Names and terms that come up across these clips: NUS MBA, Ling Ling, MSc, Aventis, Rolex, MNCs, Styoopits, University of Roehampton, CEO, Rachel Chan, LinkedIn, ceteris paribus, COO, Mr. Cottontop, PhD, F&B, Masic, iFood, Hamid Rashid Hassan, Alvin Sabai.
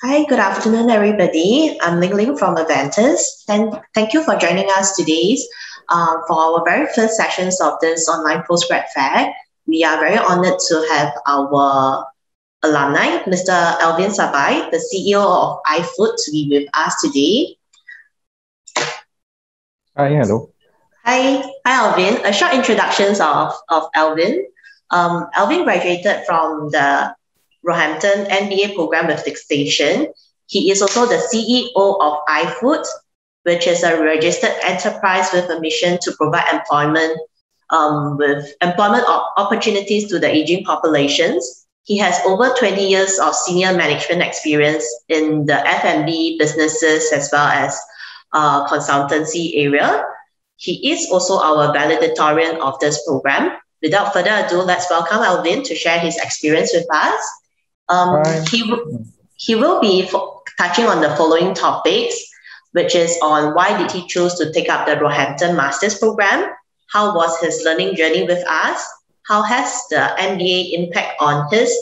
Hi, good afternoon, everybody. I'm Ling Ling from Aventis, and thank you for joining us today for our very first sessions of this online postgrad fair. We are very honored to have our alumni, Mr. Alvin Sabai, the CEO of iFood, to be with us today. Hi, hello. Hi, Alvin. A short introduction of Alvin. Alvin graduated from the Roehampton MBA program with distinction. He is also the CEO of iFood, which is a registered enterprise with a mission to provide employment opportunities to the aging populations. He has over 20 years of senior management experience in the F&B businesses as well as consultancy area. He is also our valedictorian of this program. Without further ado, let's welcome Alvin to share his experience with us. He will be touching on the following topics, which is on why did he choose to take up the Roehampton Master's Program, how was his learning journey with us, how has the MBA impact on his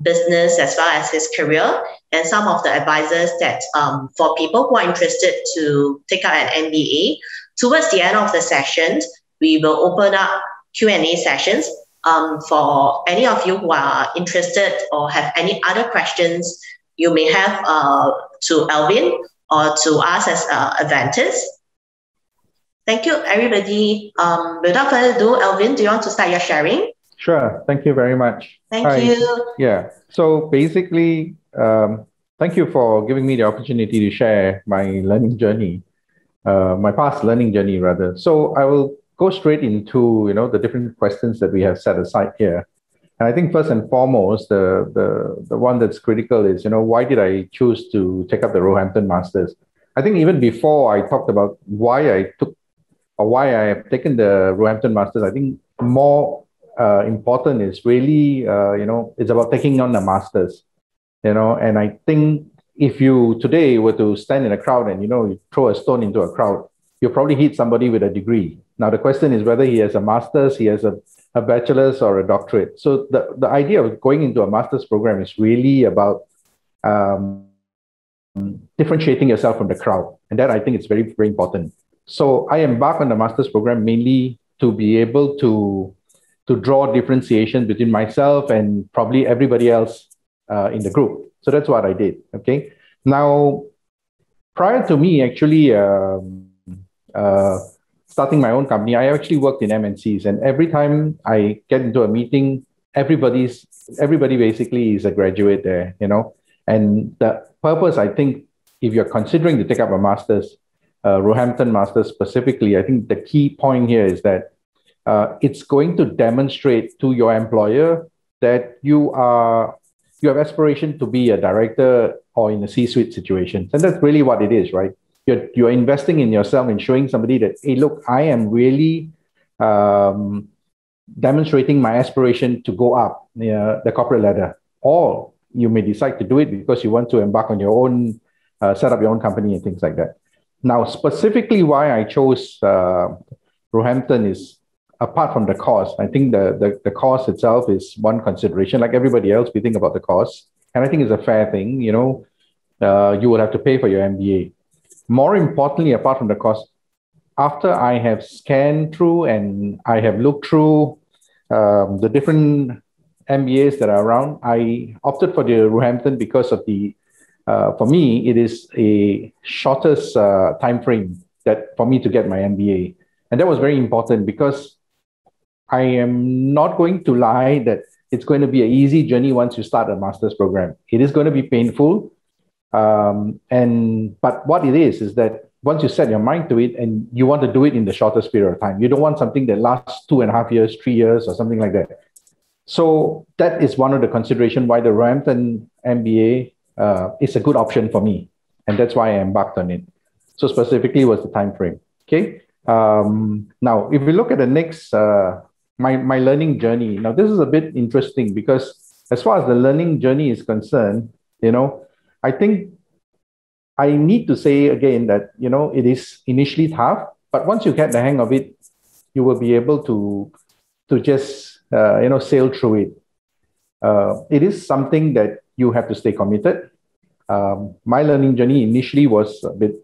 business as well as his career, and some of the advices that for people who are interested to take up an MBA. Towards the end of the session, we will open up Q&A sessions. For any of you who are interested or have any other questions you may have to Alvin or to us as Aventis. Thank you, everybody. Without further ado, Alvin, do you want to start your sharing? Sure. Thank you very much. Thank you. Yeah. So basically, thank you for giving me the opportunity to share my learning journey, my past learning journey, rather. So I will go straight into the different questions that we have set aside here. And I think first and foremost, the one that's critical is, why did I choose to take up the Roehampton Masters? I think even before I talked about why I took or why I have taken the Roehampton Masters, I think more important is really, it's about taking on the Masters, and I think if you today were to stand in a crowd and, you throw a stone into a crowd, you'll probably hit somebody with a degree. Now, the question is whether he has a master's, he has a bachelor's or a doctorate. So the idea of going into a master's program is really about differentiating yourself from the crowd. And that, I think, is very, very important. So I embarked on the master's program mainly to be able to draw differentiation between myself and probably everybody else in the group. So that's what I did. Okay. Now, prior to me, actually, starting my own company, I actually worked in MNCs, and every time I get into a meeting, everybody basically is a graduate there, And the purpose, I think, if you're considering to take up a master's, Roehampton Masters specifically, I think the key point here is that it's going to demonstrate to your employer that you have aspiration to be a director or in a C-suite situation, and that's really what it is, right? You're investing in yourself and showing somebody that, hey, look, I am really demonstrating my aspiration to go up the corporate ladder. Or you may decide to do it because you want to embark on your own, set up your own company and things like that. Now, specifically why I chose Roehampton is, apart from the cost, I think the cost itself is one consideration. Like everybody else, we think about the cost. And I think it's a fair thing, you will have to pay for your MBA. More importantly, apart from the cost, after I have scanned through and I have looked through the different MBAs that are around, I opted for the Roehampton because of the, for me, it is a shortest time frame that for me to get my MBA. And that was very important because I am not going to lie that it's going to be an easy journey once you start a master's program. It is going to be painful. But what it is that once you set your mind to it and you want to do it in the shortest period of time, you don't want something that lasts 2.5 years, 3 years or something like that. So that is one of the considerations why the Roehampton MBA is a good option for me. And that's why I embarked on it. So specifically was the time frame. Okay. Now, if we look at the next, my learning journey. Now, this is a bit interesting because as far as the learning journey is concerned, I think I need to say again that, it is initially tough, but once you get the hang of it, you will be able to just, sail through it. It is something that you have to stay committed. My learning journey initially was a bit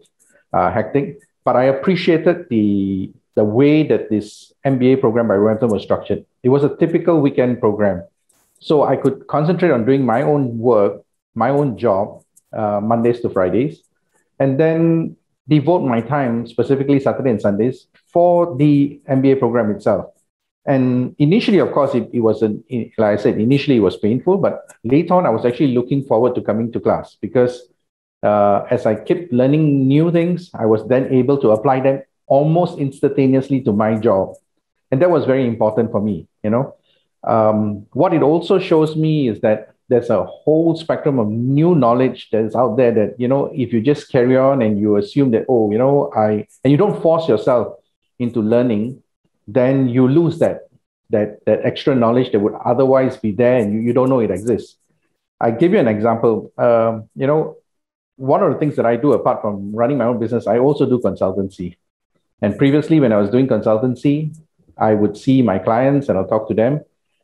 hectic, but I appreciated the way that this MBA program by Roehampton was structured. It was a typical weekend program. So I could concentrate on doing my own work, my own job, Mondays to Fridays, and then devote my time, specifically Saturday and Sundays, for the MBA program itself. And initially, of course, it wasn't, like I said, initially it was painful, but later on, I was actually looking forward to coming to class because as I kept learning new things, I was then able to apply them almost instantaneously to my job. And that was very important for me, you know. What it also shows me is that there's a whole spectrum of new knowledge that is out there that, you know, if you just carry on and you assume that, oh, you know, and you don't force yourself into learning, then you lose that extra knowledge that would otherwise be there and you don't know it exists. I give you an example. You know, one of the things that I do apart from running my own business, I also do consultancy. And previously when I was doing consultancy, I would see my clients and I'll talk to them.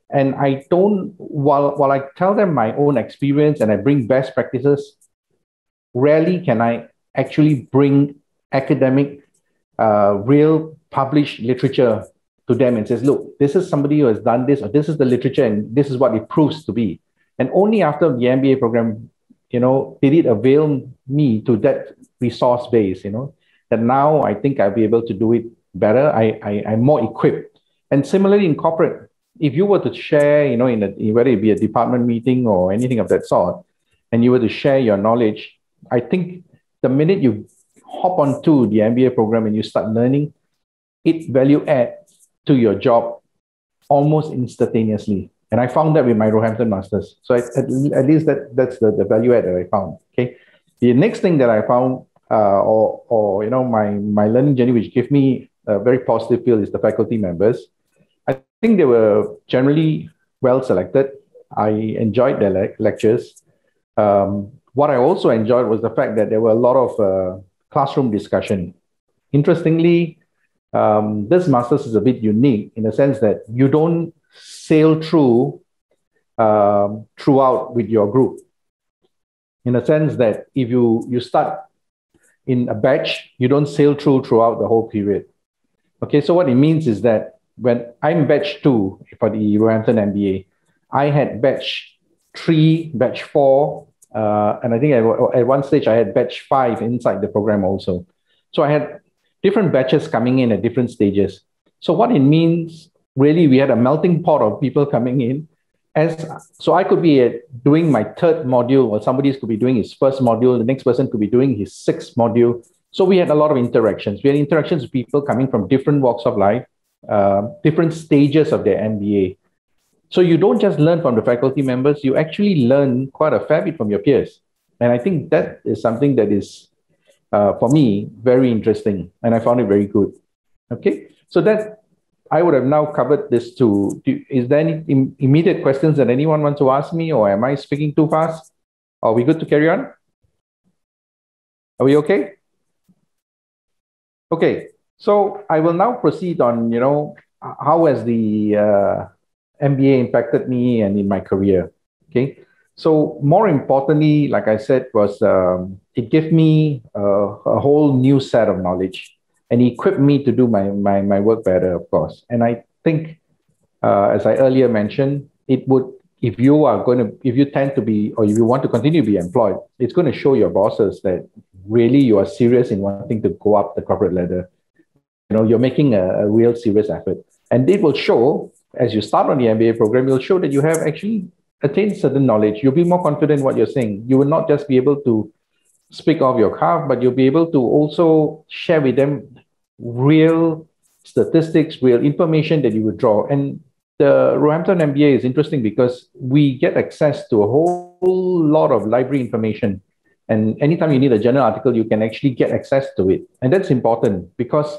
And I don't, while I tell them my own experience and I bring best practices, rarely can I actually bring academic, real published literature to them and says, look, this is somebody who has done this, or this is the literature and this is what it proves to be. And only after the MBA program, you know, did it avail me to that resource base, you know, that now I think I'll be able to do it better. I'm more equipped. And similarly in corporate, if you were to share, you know, whether it be a department meeting or anything of that sort, and you were to share your knowledge, I think the minute you hop onto the MBA program and you start learning, it value adds to your job almost instantaneously. And I found that with my Roehampton Masters. So at least that's the value add that I found. Okay. The next thing that I found, or you know, my learning journey, which gave me a very positive feel, is the faculty members. I think they were generally well selected. I enjoyed their lectures. What I also enjoyed was the fact that there were a lot of classroom discussion. Interestingly, this master's is a bit unique in the sense that you don't sail through throughout with your group. In the sense that if you start in a batch, you don't sail throughout the whole period. Okay, so what it means is that when I'm batch 2 for the Roehampton MBA, I had batch 3, batch 4, and I think at one stage I had batch 5 inside the program also. So I had different batches coming in at different stages. So what it means, really, we had a melting pot of people coming in. So I could be doing my 3rd module, or somebody could be doing his 1st module, the next person could be doing his 6th module. So we had a lot of interactions. We had interactions with people coming from different walks of life, different stages of their MBA. So you don't just learn from the faculty members, you actually learn quite a fair bit from your peers. And I think that is something that is, for me, very interesting. And I found it very good. Okay, so that I would have now covered this too. Is there any immediate questions that anyone wants to ask me, or am I speaking too fast? Are we good to carry on? Are we okay? Okay. So I will now proceed on, you know, how has the MBA impacted me and in my career, okay? So more importantly, like I said, was it gave me a whole new set of knowledge and equipped me to do my work better, of course. And I think, as I earlier mentioned, it would, if you tend to be, or if you want to continue to be employed, it's going to show your bosses that really you are serious in wanting to go up the corporate ladder. You know, you're making a real serious effort. And it will show, as you start on the MBA program, you'll show that you have actually attained certain knowledge. You'll be more confident in what you're saying. You will not just be able to speak off your cuff, but you'll be able to also share with them real statistics, real information that you would draw. And the Roehampton MBA is interesting because we get access to a whole lot of library information. And anytime you need a journal article, you can actually get access to it. And that's important because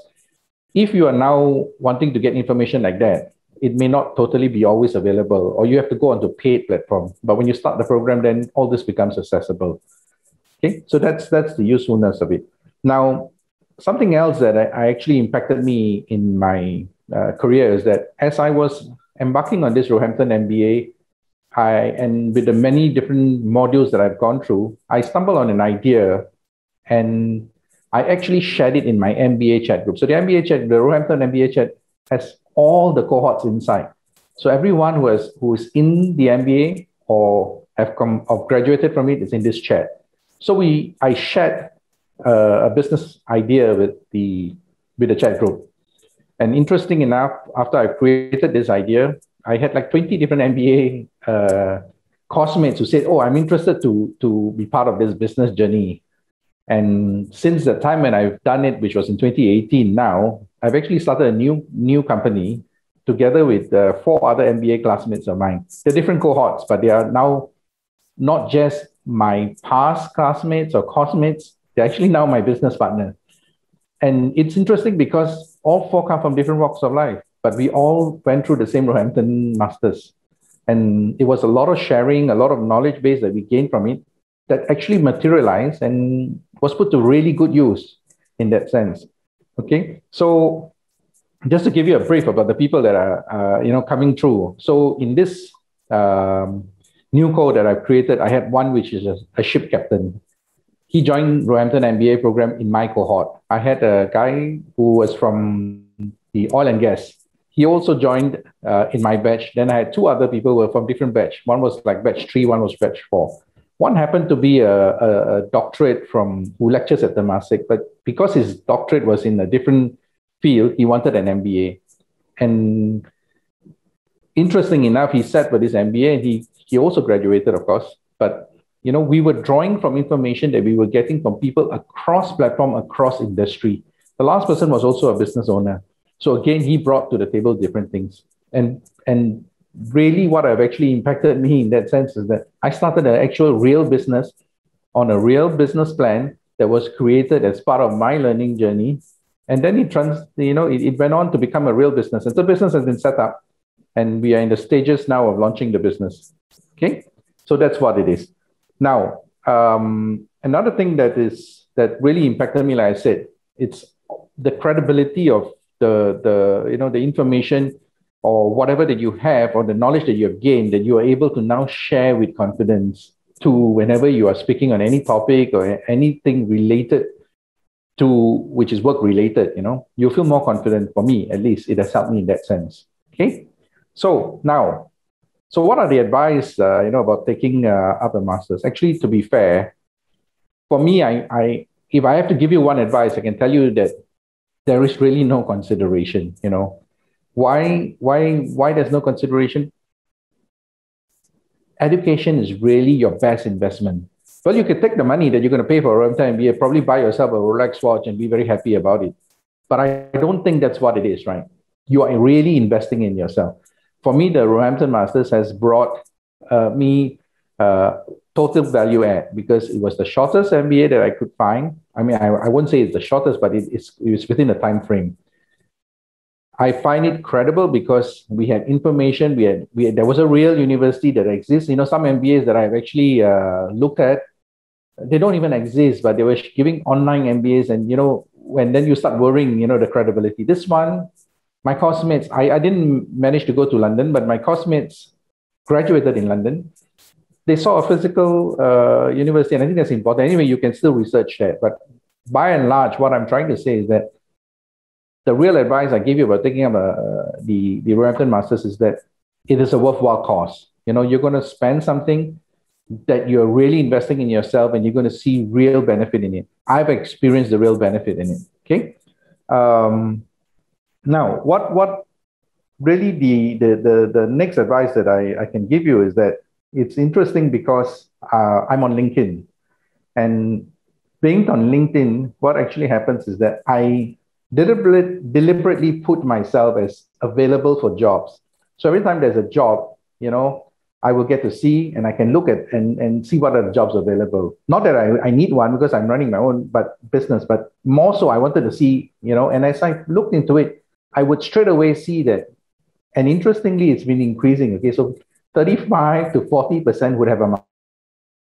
if you are now wanting to get information like that, it may not totally be always available, or you have to go onto paid platform. But when you start the program, then all this becomes accessible. Okay, so that's the usefulness of it. Now, something else that I actually impacted me in my career is that as I was embarking on this Roehampton MBA, and with the many different modules that I've gone through, I stumbled on an idea and I actually shared it in my MBA chat group. So the MBA chat, the Roehampton MBA chat has all the cohorts inside. So everyone who is in the MBA or have come or graduated from it is in this chat. So I shared a business idea with the chat group. And interesting enough, after I created this idea, I had like 20 different MBA classmates who said, oh, I'm interested to be part of this business journey. And since the time when I've done it, which was in 2018 now, I've actually started a new company together with 4 other MBA classmates of mine. They're different cohorts, but they are now not just my past classmates or classmates, they're actually now my business partner. And it's interesting because all 4 come from different walks of life, but we all went through the same Roehampton Masters. And it was a lot of sharing, a lot of knowledge base that we gained from it that actually materialized and was put to really good use in that sense. Okay, so just to give you a brief about the people that are coming through. So in this new code that I've created, I had one which is a ship captain. He joined Roehampton MBA program in my cohort. I had a guy who was from the oil and gas. He also joined in my batch. Then I had 2 other people who were from different batch. One was like batch 3, one was batch 4. One happened to be a doctorate who lectures at the Masic, but because his doctorate was in a different field, he wanted an MBA. And interesting enough, he sat for this MBA and he also graduated, of course. But we were drawing from information that we were getting from people across platform, across industry. The last person was also a business owner. So again, he brought to the table different things. And really what I've actually impacted me in that sense is that I started an actual real business on a real business plan that was created as part of my learning journey. And then it went on to become a real business. And the business has been set up and we are in the stages now of launching the business. Okay, so that's what it is. Now, another thing that really impacted me, like I said, it's the credibility of the information or whatever that you have, or the knowledge that you have gained, that you are able to now share with confidence to whenever you are speaking on any topic or anything related to, which is work related, you feel more confident. For me, at least, it has helped me in that sense. Okay. So now, what are the advice, about taking up a master's? Actually, to be fair, for me, if I have to give you one advice, I can tell you that there is really no consideration, Why there's no consideration? Education is really your best investment. Well, you could take the money that you're going to pay for a Roehampton MBA, probably buy yourself a Rolex watch and be very happy about it. But I don't think that's what it is, right? You are really investing in yourself. For me, the Roehampton Masters has brought me total value add because it was the shortest MBA that I could find. I mean, I won't say it's the shortest, but it's within the time frame. I find it credible because we had information, there was a real university that exists. Some MBAs that I've actually looked at, they don't even exist, but they were giving online MBAs and, then you start worrying, the credibility. This one, my classmates, I didn't manage to go to London, but my classmates graduated in London. They saw a physical university, and I think that's important. Anyway, you can still research that, but by and large, what I'm trying to say is that the real advice I give you about taking up the Roehampton Masters is that it is a worthwhile cause. You're going to spend something that you're really investing in yourself and you're going to see real benefit in it. I've experienced the real benefit in it, okay? Now, what really the next advice that I can give you is that it's interesting because I'm on LinkedIn. And being on LinkedIn, what actually happens is that I deliberately put myself as available for jobs. So every time there's a job, I will get to see and I can look at and see what are the jobs available. Not that I need one because I'm running my own business, but more so I wanted to see, and as I looked into it, I would straight away see that. And interestingly, it's been increasing. Okay, so 35 to 40% would have a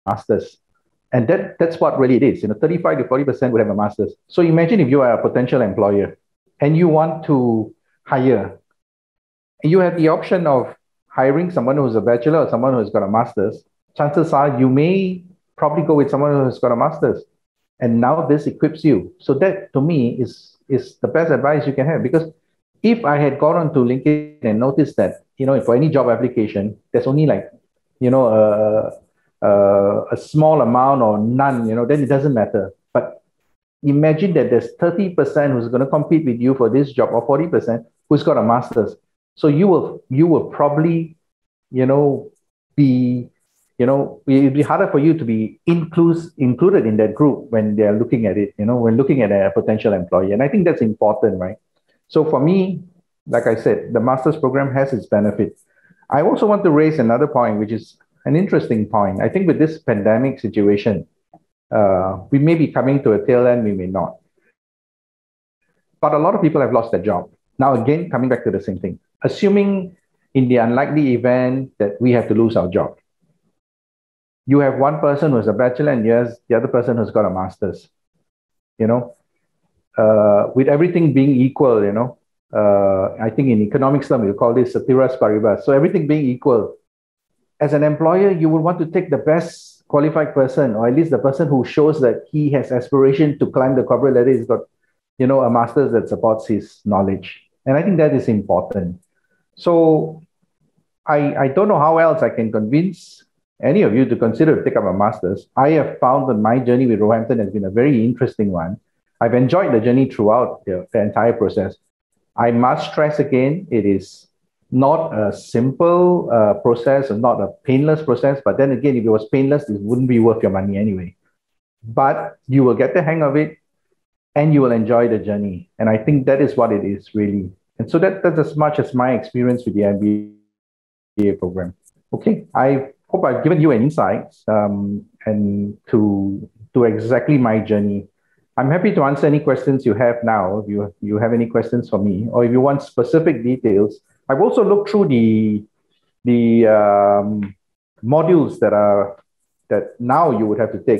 master's. And that's what really it is. 35 to 40% would have a master's. So imagine if you are a potential employer and you want to hire. You have the option of hiring someone who's a bachelor or someone who's got a master's, chances are you may probably go with someone who's got a master's. And now this equips you. So that to me is the best advice you can have. Because if I had gone on to LinkedIn and noticed that, you know, for any job application, there's only like, you know, a small amount or none, you know, then it doesn't matter. But imagine that there's 30% who's going to compete with you for this job, or 40% who's got a master's. So you will probably, you know, be, you know, it'd be harder for you to be included in that group when they're looking at it, you know, when looking at a potential employee. And I think that's important, right? So for me, like I said, the master's program has its benefits. I also want to raise another point, which is an interesting point. I think with this pandemic situation, we may be coming to a tail end, we may not. But a lot of people have lost their job. Now, again, coming back to the same thing, assuming in the unlikely event that we have to lose our job, you have one person who's a bachelor and yes, the other person who's got a master's, you know, with everything being equal, you know, I think in economics terms, you call this ceteris paribus. So everything being equal, as an employer, you would want to take the best qualified person, or at least the person who shows that he has aspiration to climb the corporate ladder. He's got, you know, a master's that supports his knowledge. And I think that is important. So I don't know how else I can convince any of you to consider to take up a master's. I have found that my journey with Roehampton has been a very interesting one. I've enjoyed the journey throughout the entire process. I must stress again, it is not a simple process, not a painless process. But then again, if it was painless, it wouldn't be worth your money anyway. But you will get the hang of it and you will enjoy the journey. And I think that is what it is, really. And so that's as much as my experience with the MBA program. Okay, I hope I've given you an insight and to exactly my journey. I'm happy to answer any questions you have now, if you have any questions for me, or if you want specific details. I've also looked through the modules that now you would have to take.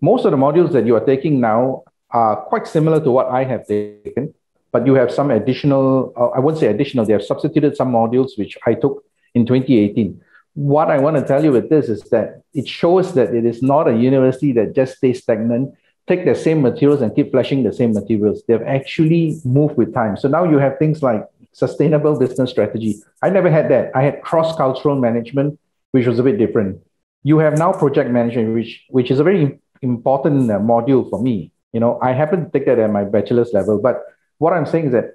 Most of the modules that you are taking now are quite similar to what I have taken, but you have some additional, I won't say additional, they have substituted some modules which I took in 2018. What I want to tell you with this is that it shows that it is not a university that just stays stagnant, take the same materials and keep flashing the same materials. They've actually moved with time. So now you have things like sustainable business strategy. I never had that. I had cross-cultural management, which was a bit different. You have now project management, which is a very important module for me. You know, I happen to take that at my bachelor's level, but what I'm saying is that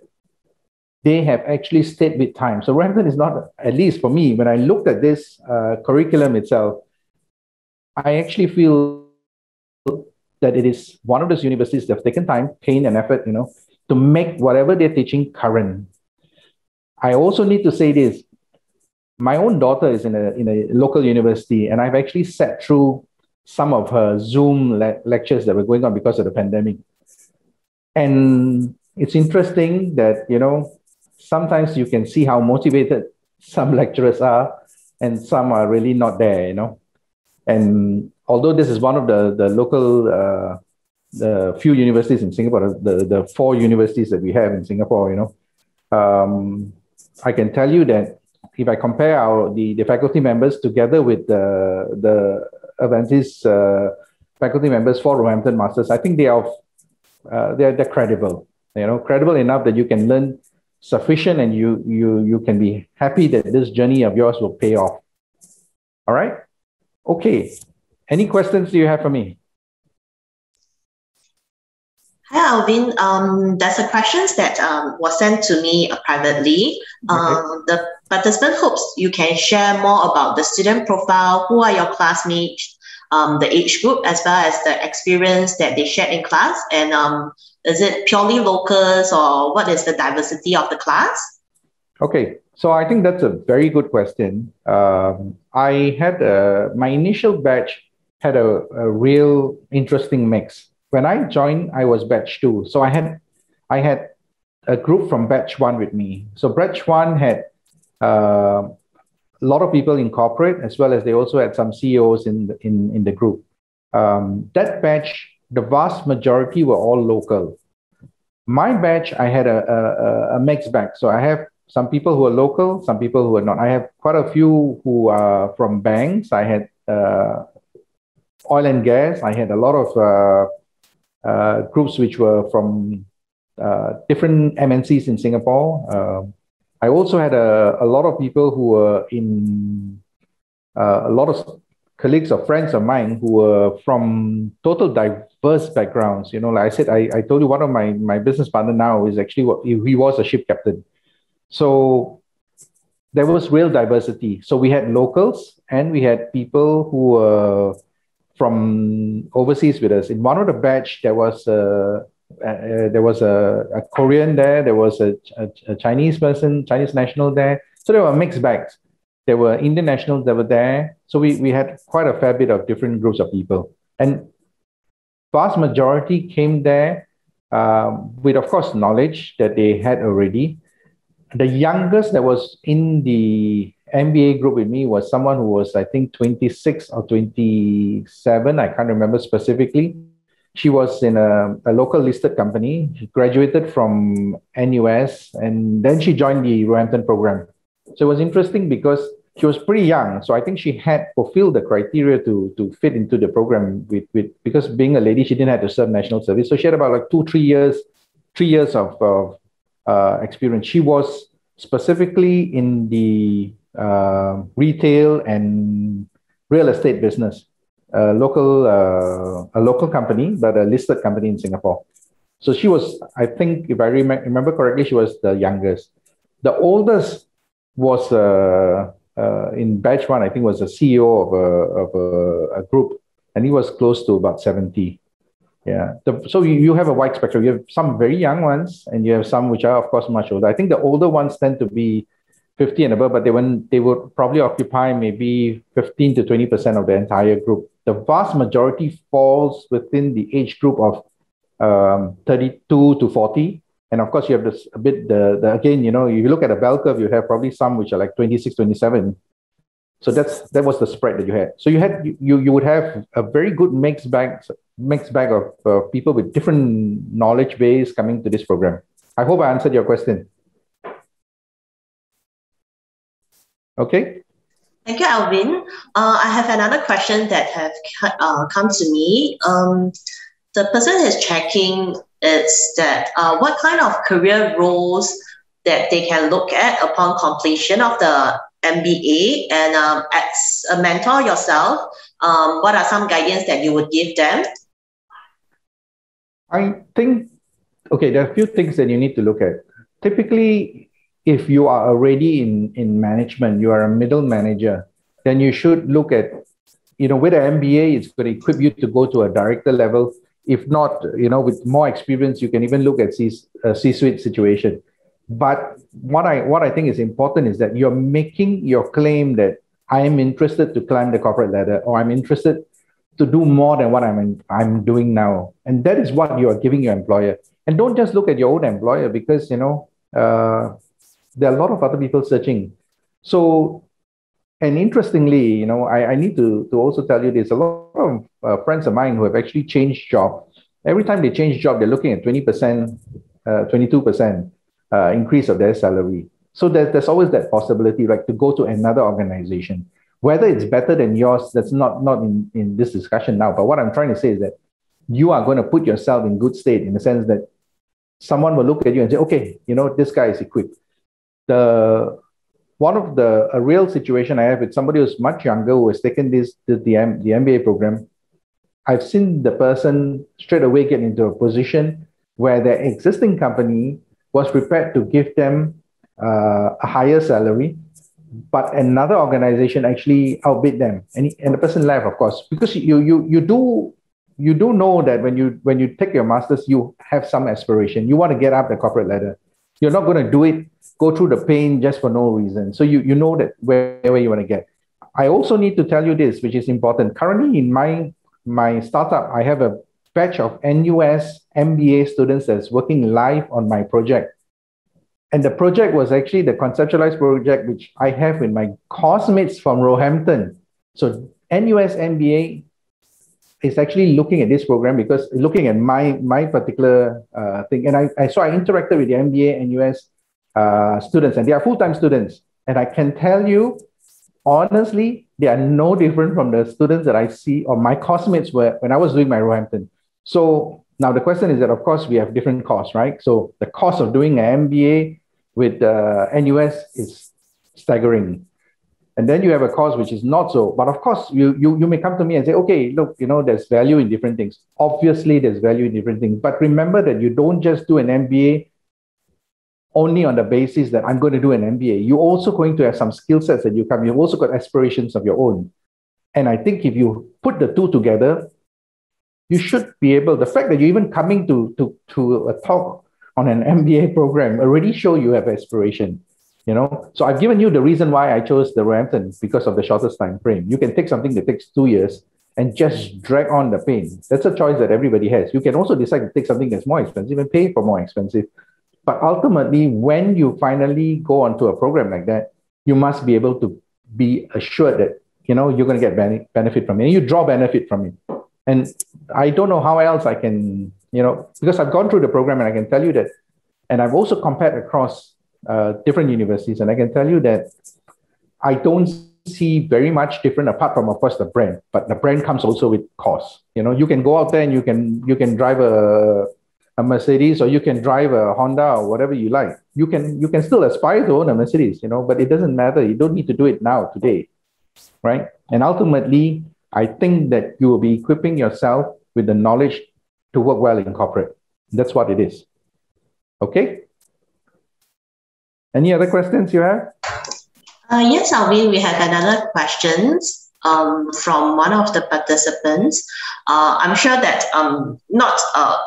they have actually stayed with time. So Roehampton is not, at least for me, when I looked at this curriculum itself, I actually feel that it is one of those universities that have taken time, pain and effort, you know, to make whatever they're teaching current. I also need to say this, my own daughter is in a local university, and I've actually sat through some of her Zoom lectures that were going on because of the pandemic. And it's interesting that, you know, sometimes you can see how motivated some lecturers are and some are really not there, you know. And although this is one of the local, the few universities in Singapore, the four universities that we have in Singapore, you know, I can tell you that if I compare the faculty members together with the Aventis faculty members for Roehampton Masters, I think they're credible, you know, credible enough that you can learn sufficient and you can be happy that this journey of yours will pay off. All right. Okay. Any questions do you have for me? Hi, Alvin. There's a question that was sent to me privately. Okay. The participant hopes you can share more about the student profile, who are your classmates, the age group, as well as the experience that they shared in class. And is it purely locals, or what is the diversity of the class? Okay, so I think that's a very good question. I had my initial batch had a real interesting mix. When I joined, I was batch 2. So I had a group from batch 1 with me. So batch 1 had a lot of people in corporate, as well as they also had some CEOs in the group. That batch, the vast majority were all local. My batch, I had a mixed bag. So I have Some people who are local, some people who are not. I have quite a few who are from banks. I had oil and gas. I had a lot of groups which were from different MNCs in Singapore. I also had a lot of people who were in, a lot of colleagues or friends of mine who were from total diverse backgrounds. You know, like I said, I told you one of my business partner now is actually, he was a ship captain. So there was real diversity. So we had locals and we had people who were from overseas with us. In one of the batch, there was a Korean there. There was a Chinese person, Chinese national there. So there were mixed bags. There were Indian nationals that were there. So we had quite a fair bit of different groups of people. And vast majority came there with, of course, knowledge that they had already. The youngest that was in the MBA group with me was someone who was, I think, 26 or 27. I can't remember specifically. She was in a local listed company. She graduated from NUS, and then she joined the Roehampton program. So it was interesting because she was pretty young. So I think she had fulfilled the criteria to fit into the program because being a lady, she didn't have to serve national service. So she had about like three years of experience. She was specifically in the retail and real estate business. A local company, but a listed company in Singapore. So she was, I think, if I remember correctly, she was the youngest. The oldest was in batch one, I think, was the CEO of a group, and he was close to about 70. Yeah. So you have a wide spectrum. You have some very young ones, and you have some which are, of course, much older. I think the older ones tend to be 50 and above, but they would probably occupy maybe 15 to 20% of the entire group. The vast majority falls within the age group of 32 to 40. And of course, you have this a bit, again, you know, if you look at a bell curve, you have probably some which are like 26, 27. So that was the spread that you had. So you would have a very good mixed bag of people with different knowledge base coming to this program. I hope I answered your question. Okay. Thank you, Alvin. I have another question that have come to me. The person is checking is that what kind of career roles that they can look at upon completion of the MBA, and as a mentor yourself, what are some guidance that you would give them? I think, okay, there are a few things that you need to look at. Typically, if you are already in management, you are a middle manager, then you should look at, you know, with an MBA, it's going to equip you to go to a director level. If not, you know, with more experience, you can even look at C-suite situation. But what I think is important is that you're making your claim that I am interested to climb the corporate ladder, or I'm interested to do more than what I'm doing now. And that is what you are giving your employer. And don't just look at your own employer, because, you know, there are a lot of other people searching. So, and interestingly, you know, I need to also tell you this, a lot of friends of mine who have actually changed job, every time they change job, they're looking at 20%, 22% increase of their salary. So there's always that possibility, like, to go to another organization. Whether it's better than yours, that's not in this discussion now. But what I'm trying to say is that you are going to put yourself in good state, in the sense that someone will look at you and say, okay, you know, this guy is equipped. A real situation I have with somebody who's much younger, who has taken the MBA program. I've seen the person straight away get into a position where their existing company was prepared to give them a higher salary, but another organization actually outbid them, and the person left, of course, because you do know that when you take your masters, you have some aspiration. You want to get up the corporate ladder. You're not going to do it, go through the pain just for no reason. So you know that where you want to get. I also need to tell you this, which is important. Currently in my startup, I have a batch of NUS MBA students that's working live on my project. And the project was actually the conceptualized project, which I have with my classmates from Roehampton. So NUS MBA is actually looking at this program, because looking at my particular thing. And so I interacted with the MBA, NUS students, and they are full-time students. And I can tell you, honestly, they are no different from the students that I see or my classmates were when I was doing my Roehampton. So now the question is that, of course, we have different costs, right? So the cost of doing an MBA with NUS is staggering. And then you have a cost which is not so. But of course, you may come to me and say, okay, look, you know, there's value in different things. Obviously, there's value in different things. But remember that you don't just do an MBA only on the basis that I'm going to do an MBA. You're also going to have some skill sets that you come. You've also got aspirations of your own. And I think if you put the two together, you should be able, the fact that you're even coming to a talk on an MBA program already show you have aspiration, you know? So I've given you the reason why I chose the Roehampton, because of the shortest time frame. You can take something that takes 2 years and just drag on the pain. That's a choice that everybody has. You can also decide to take something that's more expensive and pay for more expensive. But ultimately, when you finally go onto a program like that, you must be able to be assured that, you know, you're going to get benefit from it. And you draw benefit from it. And I don't know how else I can, you know, because I've gone through the program and I can tell you that, and I've also compared across different universities, and I can tell you that I don't see very much different apart from, of course, the brand. But the brand comes also with costs. You know, you can go out there and you can drive a Mercedes, or you can drive a Honda, or whatever you like. You can still aspire to own a Mercedes, you know, but it doesn't matter. You don't need to do it now, today, right? And ultimately, I think that you will be equipping yourself with the knowledge to work well in corporate. That's what it is. Okay? Any other questions you have? Yes, Alvin, we have another question from one of the participants. I'm sure that not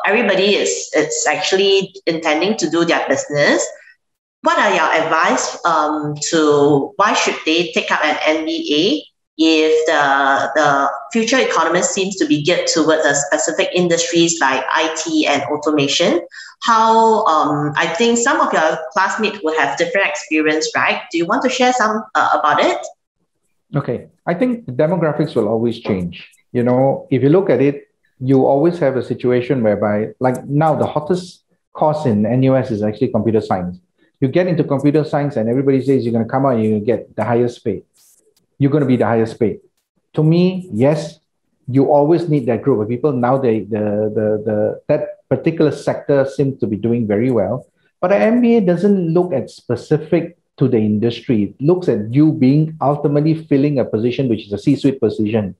everybody is actually intending to do their business. What are your advice to why should they take up an MBA if the future economy seems to be geared towards the specific industries like IT and automation? How, I think some of your classmates will have different experience, right? Do you want to share some about it? Okay. I think the demographics will always change. You know, if you look at it, you always have a situation whereby, like now, the hottest course in NUS is actually computer science. You get into computer science and everybody says you're going to come out and you get the highest pay. You're going to be the highest paid. To me, yes, you always need that group of people. Now that particular sector seems to be doing very well. But an MBA doesn't look at specific to the industry. It looks at you being ultimately filling a position, which is a C-suite position.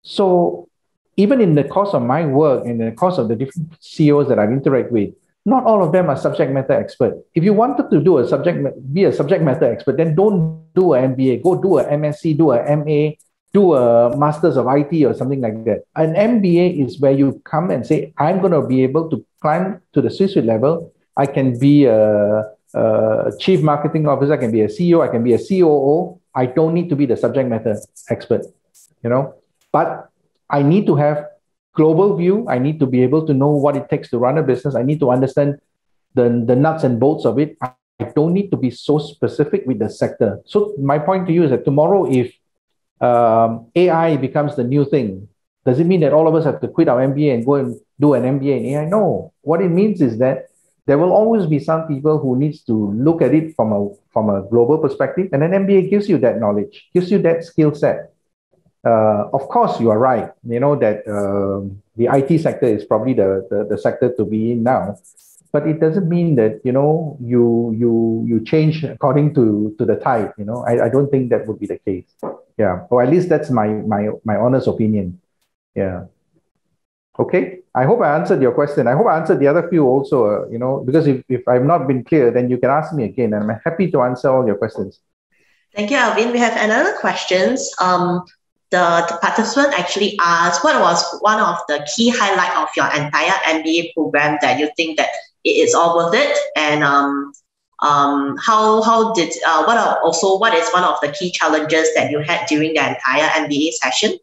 So even in the course of my work, in the course of the different CEOs that I interact with, not all of them are subject matter expert. If you wanted to be a subject matter expert, then don't do an MBA. Go do a MSc, do a MA, do a Masters of IT or something like that. An MBA is where you come and say, I'm going to be able to climb to the C-suite level. I can be a chief marketing officer. I can be a CEO. I can be a COO. I don't need to be the subject matter expert, you know. But I need to have global view. I need to be able to know what it takes to run a business. I need to understand the nuts and bolts of it. I don't need to be so specific with the sector. So my point to you is that tomorrow, if AI becomes the new thing, does it mean that all of us have to quit our MBA and go and do an MBA in AI? No. What it means is that there will always be some people who needs to look at it from a global perspective. And an MBA gives you that knowledge, gives you that skill set. Of course, you are right. You know that the IT sector is probably the sector to be in now, but it doesn't mean that, you know, you change according to the tide. You know, I don't think that would be the case. Yeah, or at least that's my honest opinion. Yeah. Okay. I hope I answered your question. I hope I answered the other few also. You know, because if I've not been clear, then you can ask me again, and I'm happy to answer all your questions. Thank you, Alvin. We have another questions. The participant actually asked, what was one of the key highlights of your entire MBA program that you think that it is all worth it? And what is one of the key challenges that you had during the entire MBA session?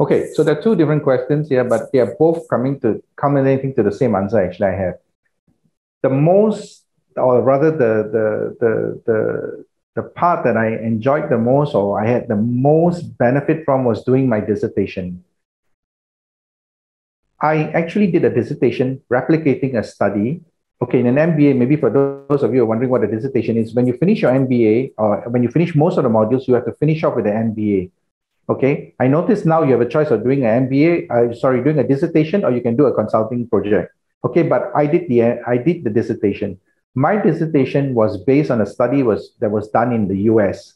Okay, so there are two different questions here, but they are both culminating to the same answer. Actually, I have the most, or rather the part that I enjoyed the most, or I had the most benefit from, was doing my dissertation. I actually did a dissertation replicating a study okay, in an MBA, maybe for those of you who are wondering what a dissertation is, when you finish your MBA, or when you finish most of the modules, you have to finish off with an MBA. Okay, I notice now you have a choice of doing an MBA, doing a dissertation, or you can do a consulting project. Okay, but I did the dissertation. My dissertation was based on a study that was done in the US.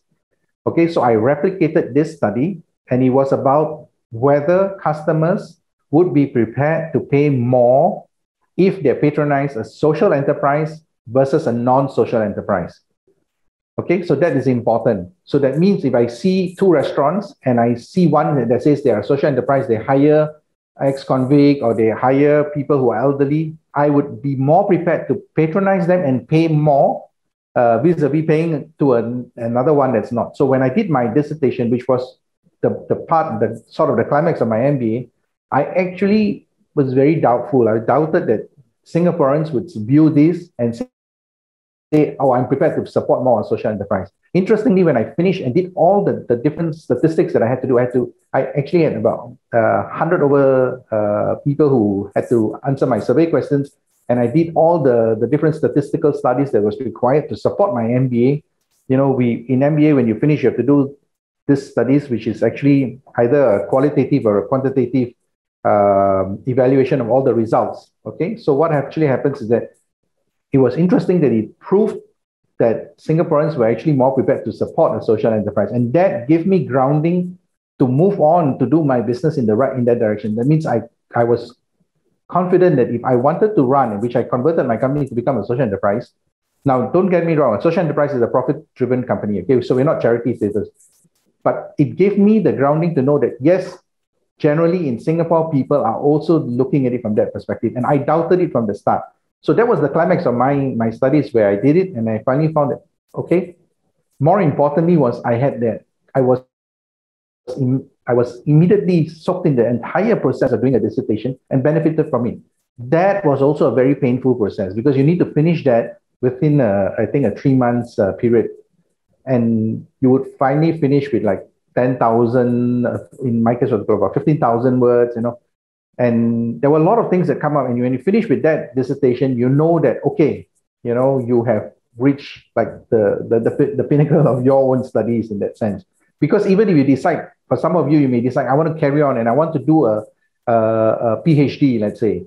Okay, so I replicated this study, and it was about whether customers would be prepared to pay more if they patronize a social enterprise versus a non-social enterprise. Okay, so that is important. So that means if I see two restaurants and I see one that says they are a social enterprise, they hire ex-convict or they hire people who are elderly, I would be more prepared to patronize them and pay more vis-a-vis paying to another one that's not. So when I did my dissertation, which was the climax of my MBA, I actually was very doubtful. I doubted that Singaporeans would view this and say, oh, I'm prepared to support more on social enterprise. Interestingly, when I finished and did all the different statistics that I had to do, I actually had about 100 over people who had to answer my survey questions. And I did all the different statistical studies that was required to support my MBA. You know, in MBA, when you finish, you have to do these studies, which is actually either a qualitative or a quantitative evaluation of all the results. Okay, so what actually happens is that it was interesting that it proved that Singaporeans were actually more prepared to support a social enterprise. And that gave me grounding to move on to do my business in that direction. That means I was confident that if I wanted to run, which I converted my company to become a social enterprise. Now, don't get me wrong, a social enterprise is a profit-driven company. Okay, so we're not charity status. But it gave me the grounding to know that, yes, generally in Singapore, people are also looking at it from that perspective. And I doubted it from the start. So that was the climax of my studies where I did it, and I finally found that, okay, more importantly was I was immediately soaked in the entire process of doing a dissertation and benefited from it. That was also a very painful process because you need to finish that within, a 3 months period. And you would finally finish with like 10,000, in my case, it was about 15,000 words, you know. And there were a lot of things that come up, and when you finish with that dissertation, you know that, okay, you know, you have reached like the pinnacle of your own studies in that sense. Because even if you decide, for some of you, you may decide, I want to carry on and I want to do a PhD, let's say,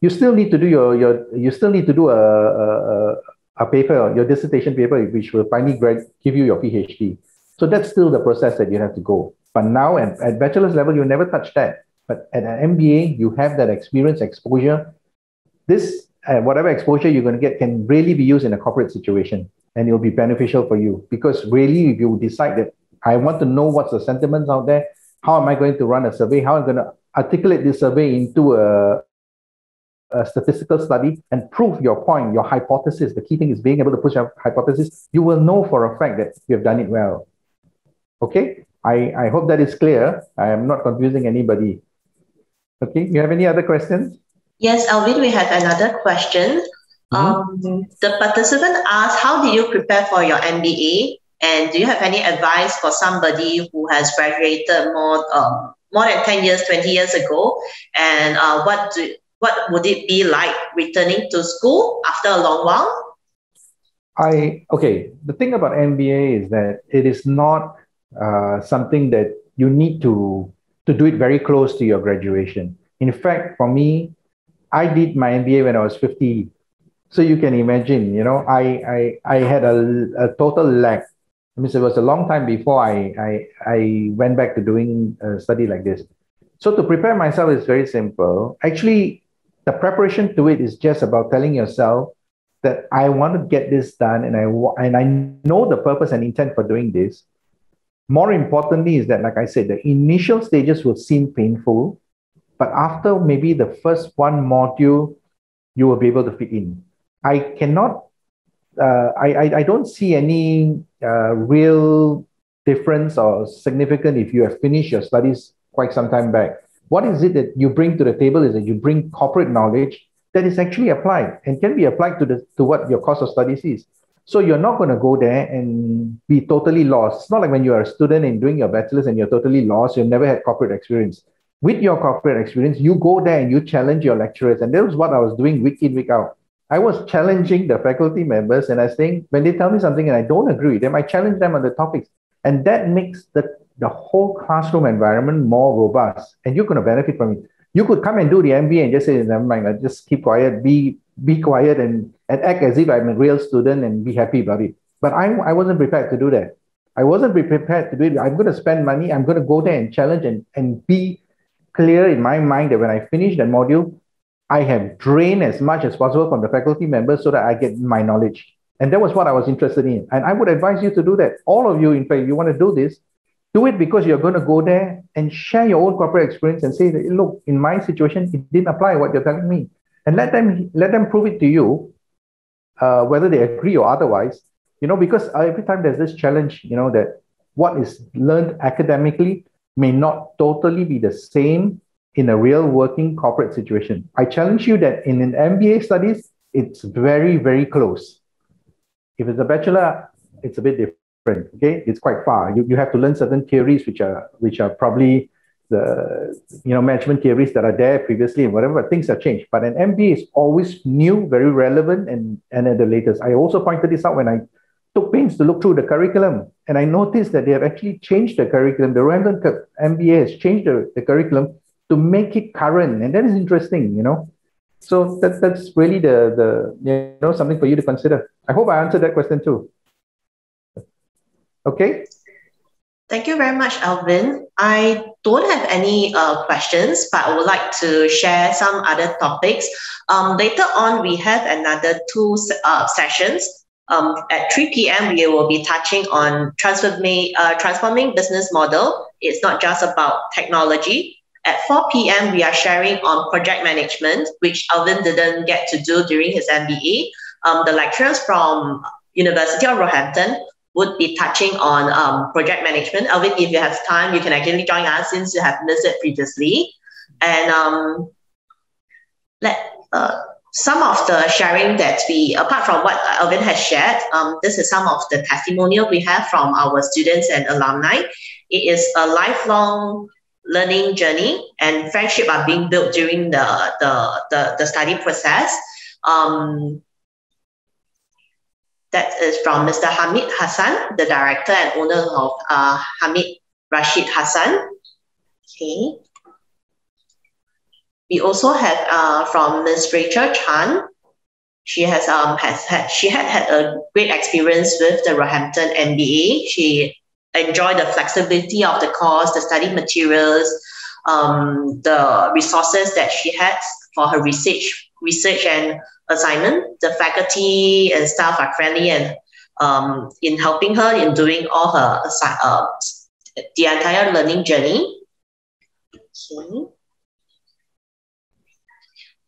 you still need to do a paper, your dissertation paper, which will finally give you your PhD. So that's still the process that you have to go. But now at bachelor's level, you never touch that. But at an MBA, you have that experience, exposure. This, whatever exposure you're going to get can really be used in a corporate situation, and it'll be beneficial for you. Because really, if you decide that I want to know what's the sentiments out there, how am I going to run a survey, how am I going to articulate this survey into a statistical study and prove your point, your hypothesis. The key thing is being able to push your hypothesis. You will know for a fact that you have done it well. Okay? I hope that is clear. I am not confusing anybody. Okay, you have any other questions? Yes, Alvin, we have another question. The participant asked, how do you prepare for your MBA? And do you have any advice for somebody who has graduated more than 10 years, 20 years ago? And what would it be like returning to school after a long while? Okay, the thing about MBA is that it is not something that you need to do it very close to your graduation. In fact, for me, I did my MBA when I was 50. So you can imagine, you know, I had a total lack. I mean, it was a long time before I went back to doing a study like this. So to prepare myself is very simple. Actually, the preparation to it is just about telling yourself that I want to get this done and I know the purpose and intent for doing this. More importantly is that, like I said, the initial stages will seem painful, but after maybe the first one module, you will be able to fit in. I don't see any real difference or significant if you have finished your studies quite some time back. What is it that you bring to the table is that you bring corporate knowledge that is actually applied and can be applied to what your course of studies is. So you're not going to go there and be totally lost. It's not like when you are a student and doing your bachelor's and you're totally lost, you've never had corporate experience. With your corporate experience, you go there and you challenge your lecturers. And that was what I was doing week in, week out. I was challenging the faculty members, and I was saying, when they tell me something and I don't agree with them, I challenge them on the topics. And that makes the whole classroom environment more robust, and you're going to benefit from it. You could come and do the MBA and just say, never mind, I just keep quiet, be quiet and act as if I'm a real student and be happy about it. But I wasn't prepared to do that. I wasn't prepared to do it. I'm going to spend money. I'm going to go there and challenge and be clear in my mind that when I finish that module, I have drained as much as possible from the faculty members so that I get my knowledge. And that was what I was interested in. And I would advise you to do that. All of you, in fact, you want to do this, do it because you're going to go there and share your own corporate experience and say, that, look, in my situation, it didn't apply what you're telling me. And let them prove it to you, whether they agree or otherwise. You know, because every time there's this challenge, you know, that what is learned academically may not totally be the same in a real working corporate situation. I challenge you that in an MBA studies, it's very, very close. If it's a bachelor, it's a bit different, okay? It's quite far. You have to learn certain theories which are probably the, you know, management theories that are there previously and whatever, things have changed. But an MBA is always new, very relevant, and at the latest. I also pointed this out when I took pains to look through the curriculum, and I noticed that they have actually changed the curriculum. The Roehampton MBA has changed the curriculum to make it current, and that is interesting, you know. So that's really the you know, something for you to consider. I hope I answered that question too. Okay. Thank you very much, Alvin. I don't have any questions, but I would like to share some other topics. Later on, we have another two sessions. At 3 p.m., we will be touching on transforming business model. It's not just about technology. At 4 p.m., we are sharing on project management, which Alvin didn't get to do during his MBA. The lecturers from University of Roehampton would be touching on project management. Alvin, if you have time, you can actually join us since you have missed it previously. And some of the sharing that we, apart from what Alvin has shared, this is some of the testimonial we have from our students and alumni. It is a lifelong learning journey, and friendships are being built during the study process. That is from Mr. Hamid Hassan, the director and owner of Hamid Rashid Hassan. Okay. We also have from Ms. Rachel Chan. She had a great experience with the Roehampton MBA. She enjoyed the flexibility of the course, the study materials, the resources that she had for her research and assignment. The faculty and staff are friendly and in helping her in doing all her the entire learning journey. Okay.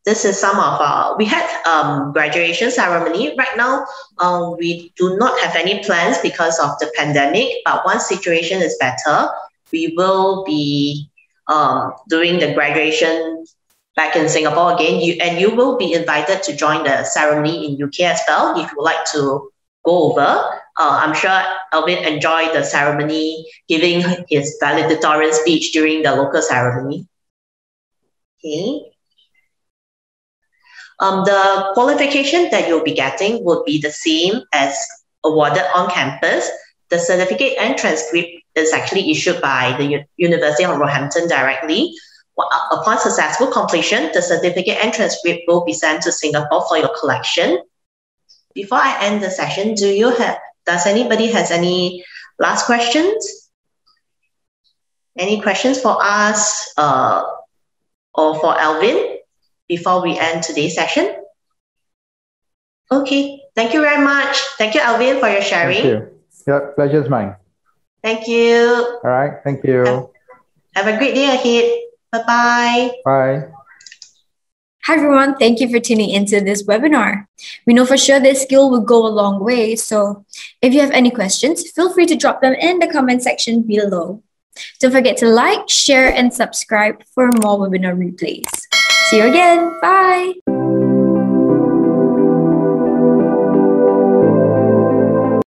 This is some of our, we had graduation ceremony. Right now, we do not have any plans because of the pandemic, but once situation is better, we will be doing the graduation back in Singapore again. And you will be invited to join the ceremony in UK as well if you would like to go over. I'm sure Alvin enjoyed the ceremony, giving his valedictorian speech during the local ceremony. Okay. The qualification that you'll be getting will be the same as awarded on campus. The certificate and transcript is actually issued by the University of Roehampton directly. Upon successful completion, the certificate and transcript will be sent to Singapore for your collection. Before I end the session, does anybody has any last questions? Any questions for us or for Alvin before we end today's session? Okay, thank you very much. Thank you, Alvin, for your sharing. Thank you. Yeah, pleasure's mine. Thank you. All right, thank you. Have a great day ahead. Bye-bye. Bye. Hi, everyone. Thank you for tuning into this webinar. We know for sure this skill will go a long way. So if you have any questions, feel free to drop them in the comment section below. Don't forget to like, share, and subscribe for more webinar replays. See you again. Bye.